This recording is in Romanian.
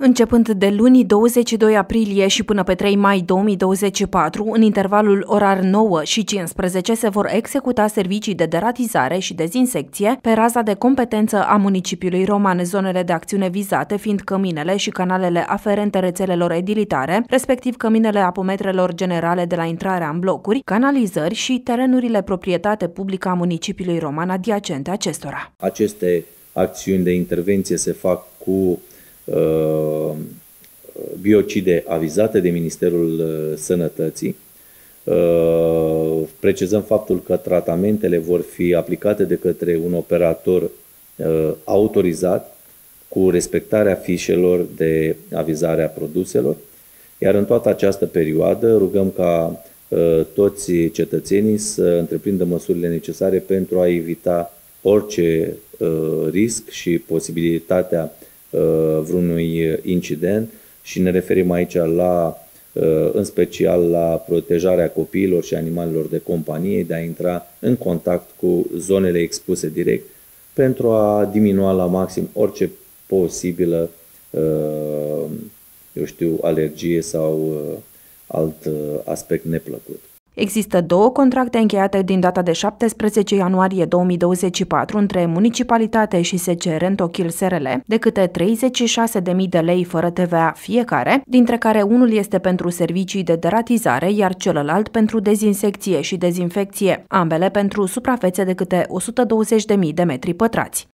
Începând de luni 22 aprilie și până pe 3 mai 2024, în intervalul orar 9 și 15 se vor executa servicii de deratizare și dezinsecție pe raza de competență a municipiului Roman, zonele de acțiune vizate fiind căminele și canalele aferente rețelelor edilitare, respectiv căminele apometrelor generale de la intrarea în blocuri, canalizări și terenurile proprietate publică a municipiului Roman adiacente acestora. Aceste acțiuni de intervenție se fac cu biocide avizate de Ministerul Sănătății. Precizăm faptul că tratamentele vor fi aplicate de către un operator autorizat cu respectarea fișelor de avizare a produselor. Iar în toată această perioadă rugăm ca toți cetățenii să întreprindă măsurile necesare pentru a evita orice risc și posibilitatea vreunui incident și ne referim aici în special la protejarea copiilor și animalelor de companie de a intra în contact cu zonele expuse direct pentru a diminua la maxim orice posibilă alergie sau alt aspect neplăcut. Există două contracte încheiate din data de 17 ianuarie 2024 între municipalitate și SC Rentokill SRL, de câte 36.000 de lei fără TVA fiecare, dintre care unul este pentru servicii de deratizare, iar celălalt pentru dezinsecție și dezinfecție, ambele pentru suprafețe de câte 120.000 de metri pătrați.